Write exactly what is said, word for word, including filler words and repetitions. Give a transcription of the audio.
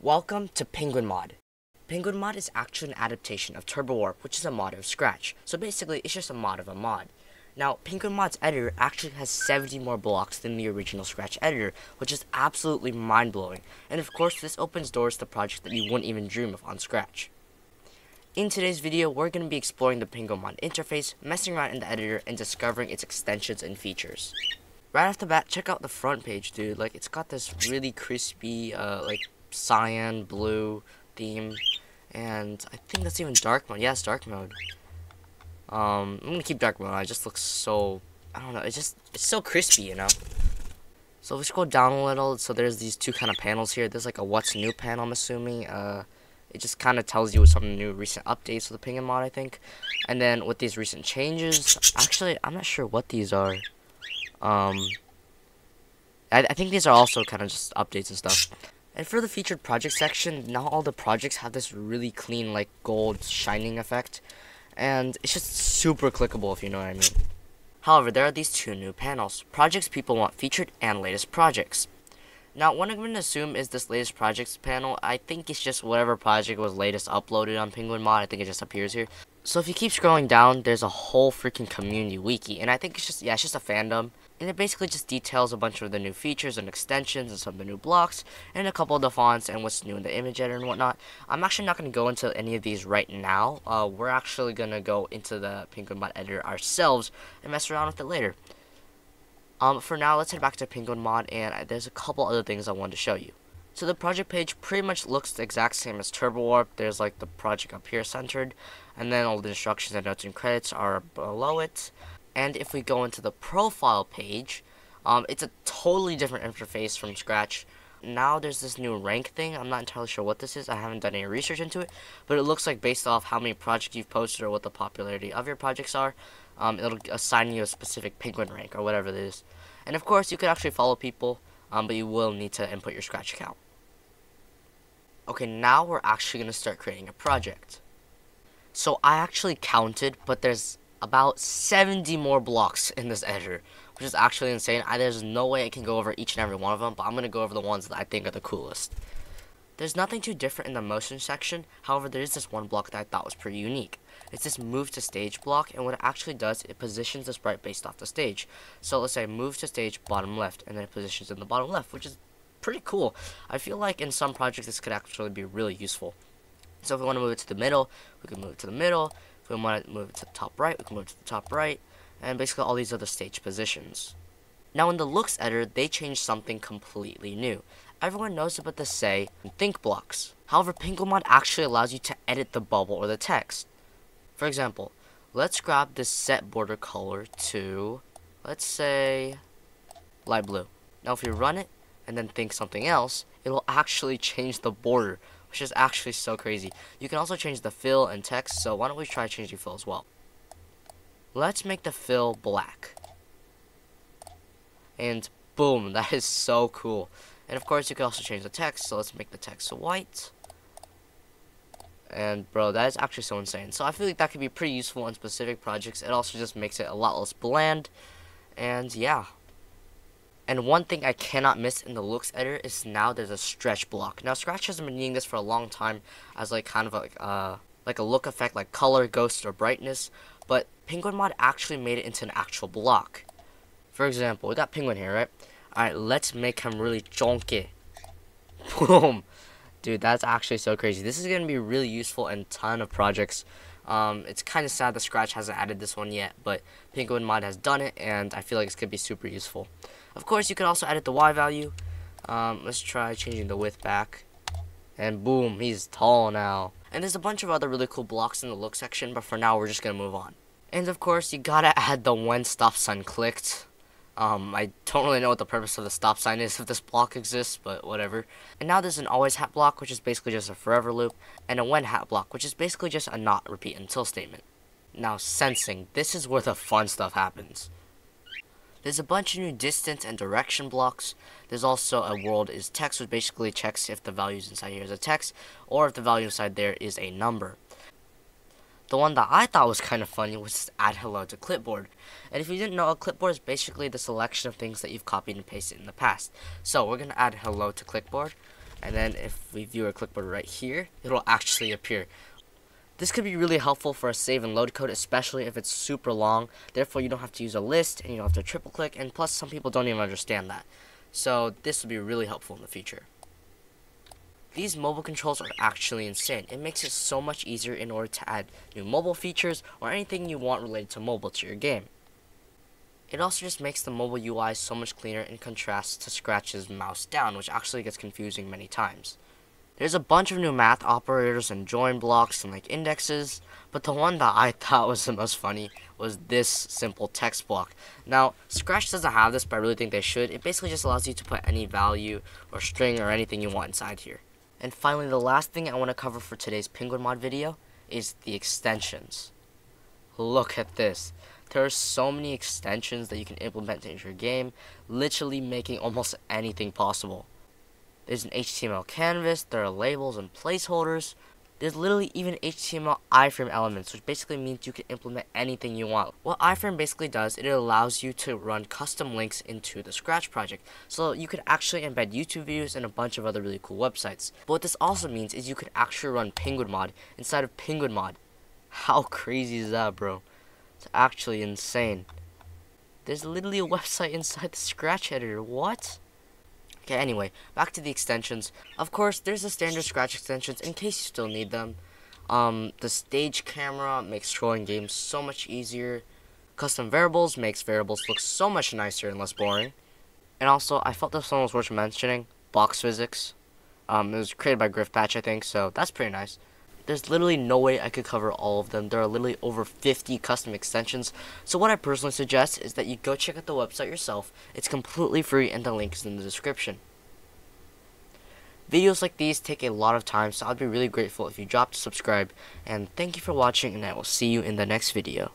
Welcome to Penguin Mod. Penguin Mod is actually an adaptation of TurboWarp, which is a mod of Scratch. So basically, it's just a mod of a mod. Now, Penguin Mod's editor actually has seventy more blocks than the original Scratch editor, which is absolutely mind-blowing. And of course, this opens doors to projects that you wouldn't even dream of on Scratch. In today's video, we're going to be exploring the Penguin Mod interface, messing around in the editor, and discovering its extensions and features. Right off the bat, check out the front page, dude. Like, it's got this really crispy, uh, like, cyan, blue theme, and I think that's even dark mode. Yeah, it's dark mode. Um, I'm gonna keep dark mode. It just looks so, I don't know, it's just, it's so crispy, you know? So if we scroll down a little, so there's these two kind of panels here. There's like a what's new panel, I'm assuming. Uh, it just kind of tells you something new, recent updates with the Penguin Mod, I think. And then with these recent changes, actually, I'm not sure what these are. Um, I, I think these are also kind of just updates and stuff. And for the featured project section, now all the projects have this really clean, like, gold shining effect. And it's just super clickable, if you know what I mean. However, there are these two new panels. Projects people want featured and latest projects. Now, what I'm going to assume is this latest projects panel. I think it's just whatever project was latest uploaded on Penguin Mod. I think it just appears here. So if you keep scrolling down, there's a whole freaking community wiki. And I think it's just, yeah, it's just a fandom. And it basically just details a bunch of the new features and extensions and some of the new blocks and a couple of the fonts and what's new in the image editor and whatnot. I'm actually not going to go into any of these right now. Uh, we're actually going to go into the Penguin Mod editor ourselves and mess around with it later. Um, for now, let's head back to Penguin Mod, and there's a couple other things I wanted to show you. So the project page pretty much looks the exact same as TurboWarp. There's like the project up here centered, and then all the instructions and notes and credits are below it. And if we go into the profile page, um, it's a totally different interface from Scratch. Now there's this new rank thing. I'm not entirely sure what this is. I haven't done any research into it, but it looks like based off how many projects you've posted or what the popularity of your projects are, um, it'll assign you a specific penguin rank or whatever it is. And of course, you could actually follow people, um, but you will need to input your Scratch account. Okay, now we're actually going to start creating a project. So I actually counted, but there's about seventy more blocks in this editor, which is actually insane. I, there's no way I can go over each and every one of them, but I'm going to go over the ones that I think are the coolest. There's nothing too different in the motion section. However, there is this one block that I thought was pretty unique. It's this move to stage block, and what it actually does, it positions the sprite based off the stage. So let's say move to stage bottom left, and then it positions in the bottom left, which is pretty cool. I feel like in some projects this could actually be really useful. So if we want to move it to the middle, we can move it to the middle. If we want to move it to the top right, we can move it to the top right. And basically all these other stage positions. Now in the looks editor, they changed something completely new. Everyone knows about the say and think blocks. However, Penguin Mod actually allows you to edit the bubble or the text. For example, let's grab this set border color to, let's say, light blue. Now if you run it and then think something else, it will actually change the border, which is actually so crazy. You can also change the fill and text, so why don't we try changing fill as well. Let's make the fill black. And boom, that is so cool. And of course, you can also change the text, so let's make the text white. And bro, that is actually so insane. So I feel like that could be pretty useful on specific projects. It also just makes it a lot less bland. And yeah. And one thing I cannot miss in the looks editor is now there's a stretch block. Now Scratch has been needing this for a long time as like kind of like uh like a look effect, like color, ghost, or brightness. But Penguin Mod actually made it into an actual block. For example, we got Penguin here, right? All right, let's make him really chonky. Boom, dude, that's actually so crazy. This is gonna be really useful in a ton of projects. Um, it's kind of sad that Scratch hasn't added this one yet, but Penguin Mod has done it, and I feel like it's going to be super useful. Of course, you can also edit the Y value. Um, let's try changing the width back. And boom, he's tall now. And there's a bunch of other really cool blocks in the look section, but for now, we're just going to move on. And of course, you gotta add the when stop sign clicked. Um, I don't really know what the purpose of the stop sign is if this block exists, but whatever. And now there's an always hat block, which is basically just a forever loop, and a when hat block, which is basically just a not repeat until statement. Now sensing, this is where the fun stuff happens. There's a bunch of new distance and direction blocks. There's also a world is text, which basically checks if the values inside here is a text, or if the value inside there is a number. The one that I thought was kind of funny was just add hello to clipboard. And if you didn't know, a clipboard is basically the selection of things that you've copied and pasted in the past. So we're going to add hello to clipboard. and then if we view our clipboard right here, it'll actually appear. This could be really helpful for a save and load code, especially if it's super long. Therefore, you don't have to use a list, and you don't have to triple click, and plus some people don't even understand that. So this would be really helpful in the future. These mobile controls are actually insane. It makes it so much easier in order to add new mobile features or anything you want related to mobile to your game. It also just makes the mobile U I so much cleaner in contrast to Scratch's mouse down, which actually gets confusing many times. There's a bunch of new math operators and join blocks and like indexes, but the one that I thought was the most funny was this simple text block. Now, Scratch doesn't have this, but I really think they should. It basically just allows you to put any value or string or anything you want inside here. And finally, the last thing I want to cover for today's Penguin Mod video is the extensions. Look at this. There are so many extensions that you can implement into your game, literally making almost anything possible. There's an H T M L canvas, there are labels and placeholders. There's literally even H T M L iframe elements, which basically means you can implement anything you want. What iframe basically does, it allows you to run custom links into the Scratch project. So you could actually embed YouTube videos and a bunch of other really cool websites. But what this also means is you could actually run Penguin Mod inside of Penguin Mod. How crazy is that, bro? It's actually insane. There's literally a website inside the Scratch editor. What? Okay, anyway, back to the extensions. Of course, there's the standard Scratch extensions in case you still need them. Um, the stage camera makes scrolling games so much easier. Custom variables makes variables look so much nicer and less boring. And also, I felt that someone was worth mentioning, box physics. Um, it was created by Griffpatch, I think, so that's pretty nice. There's literally no way I could cover all of them. There are literally over fifty custom extensions. So what I personally suggest is that you go check out the website yourself. It's completely free and the link is in the description. Videos like these take a lot of time, so I'd be really grateful if you dropped a subscribe. And thank you for watching, and I will see you in the next video.